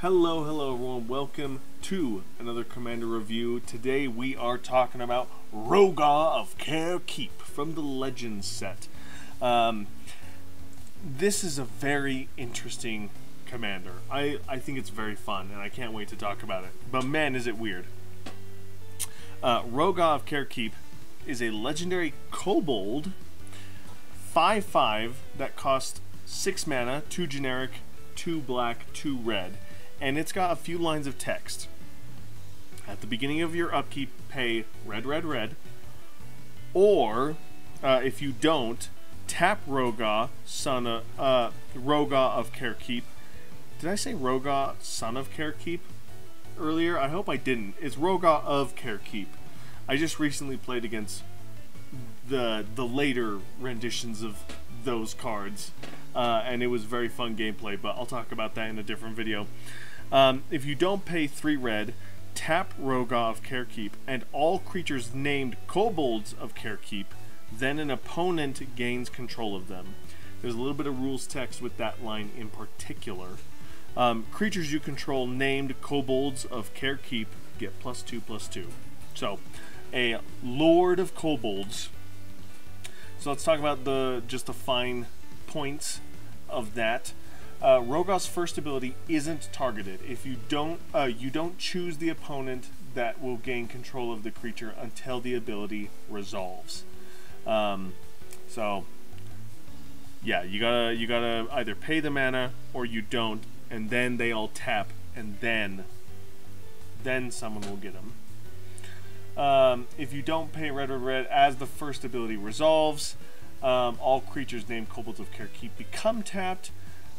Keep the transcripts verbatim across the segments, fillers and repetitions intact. Hello, hello everyone, welcome to another Commander Review. Today we are talking about Rohgahh of Kher Keep from the Legends set. Um, this is a very interesting commander. I, I think it's very fun and I can't wait to talk about it. But man, is it weird. Uh, Rohgahh of Kher Keep is a legendary kobold, five five, that costs six mana, two generic, two black, two red. And it's got a few lines of text. At the beginning of your upkeep, pay red, red, red, or uh, if you don't, tap Rohgahh, son of uh, Rohgahh of Kher Keep. Did I say Rohgahh, son of Kher Keep earlier? I hope I didn't. It's Rohgahh of Kher Keep. I just recently played against the the later renditions of those cards, uh, and it was very fun gameplay. But I'll talk about that in a different video. Um, if you don't pay three red, tap Rohgahh of Kher Keep, and all creatures named Kobolds of Kher Keep, then an opponent gains control of them. There's a little bit of rules text with that line in particular. Um, creatures you control named Kobolds of Kher Keep get plus two, plus two. So, a Lord of Kobolds. So let's talk about the just the fine points of that. Uh, Rohgah's first ability isn't targeted. If you don't, uh, you don't choose the opponent that will gain control of the creature until the ability resolves. Um, so, yeah, you gotta you gotta either pay the mana or you don't, and then they all tap, and then then someone will get them. Um, if you don't pay red or red as the first ability resolves, um, all creatures named Kobolds of Kher Keep become tapped.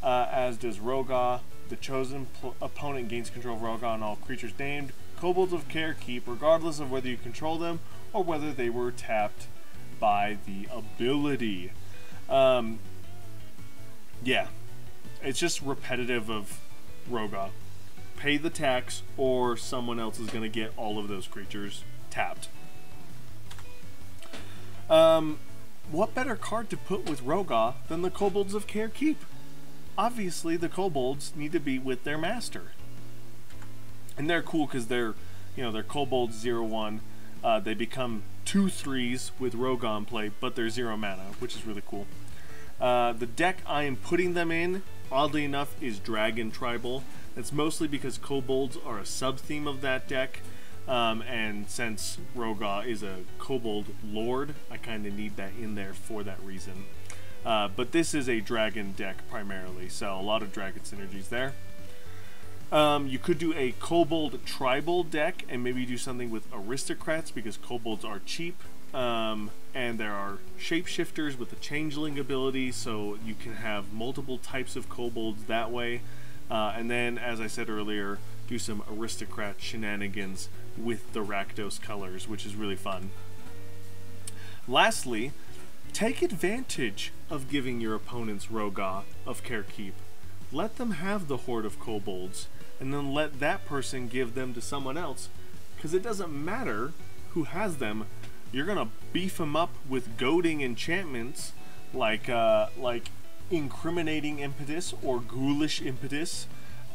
Uh, as does Rohgahh. The chosen opponent gains control of Rohgahh and all creatures named Kobolds of Kher Keep, regardless of whether you control them or whether they were tapped by the ability. Um, yeah, it's just repetitive of Rohgahh. Pay the tax or someone else is going to get all of those creatures tapped. Um, what better card to put with Rohgahh than the Kobolds of Kher Keep? Obviously, the kobolds need to be with their master, and they're cool because they're, you know, they're kobolds zero one. Uh, they become two threes with Rohgahh in play, but they're zero mana, which is really cool. Uh, the deck I am putting them in, oddly enough, is Dragon Tribal. That's mostly because kobolds are a sub-theme of that deck, um, and since Rohgahh is a kobold lord, I kind of need that in there for that reason. Uh, but this is a dragon deck primarily, so a lot of dragon synergies there. Um, you could do a kobold tribal deck and maybe do something with aristocrats because kobolds are cheap. Um, and there are shapeshifters with a changeling ability, so you can have multiple types of kobolds that way. Uh, and then, as I said earlier, do some aristocrat shenanigans with the Rakdos colors, which is really fun. Lastly, take advantage of giving your opponents Rohgahh of Kher Keep. Let them have the horde of kobolds, and then let that person give them to someone else, because it doesn't matter who has them. You're gonna beef them up with goading enchantments like uh, like incriminating impetus or ghoulish impetus,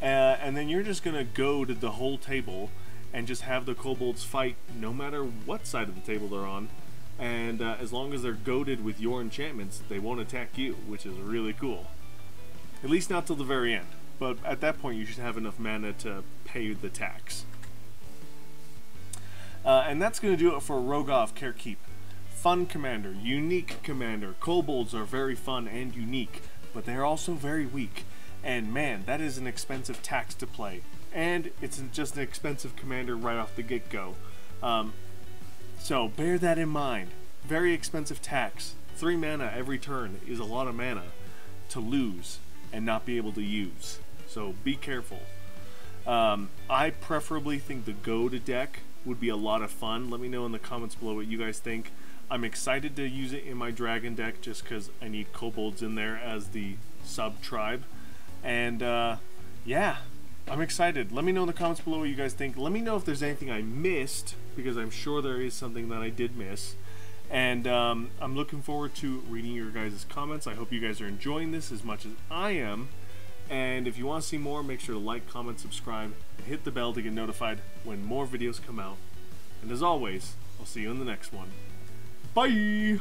uh, and then you're just gonna goad the whole table and just have the kobolds fight no matter what side of the table they're on. And uh, as long as they're goaded with your enchantments, they won't attack you, which is really cool. At least not till the very end. But at that point, you should have enough mana to pay the tax. Uh, and that's going to do it for Rohgahh of Kher Keep. Fun commander, unique commander. Kobolds are very fun and unique, but they're also very weak. And man, that is an expensive tax to play. And it's just an expensive commander right off the get-go. Um, So bear that in mind. Very expensive tax. Three mana every turn is a lot of mana to lose and not be able to use. So be careful. Um, I preferably think the goad deck would be a lot of fun. Let me know in the comments below what you guys think. I'm excited to use it in my dragon deck just because I need kobolds in there as the sub-tribe. And uh, yeah, I'm excited. Let me know in the comments below what you guys think. Let me know if there's anything I missed, because I'm sure there is something that I did miss. And um, I'm looking forward to reading your guys' comments. I hope you guys are enjoying this as much as I am. And if you want to see more, make sure to like, comment, subscribe, and hit the bell to get notified when more videos come out. And as always, I'll see you in the next one. Bye!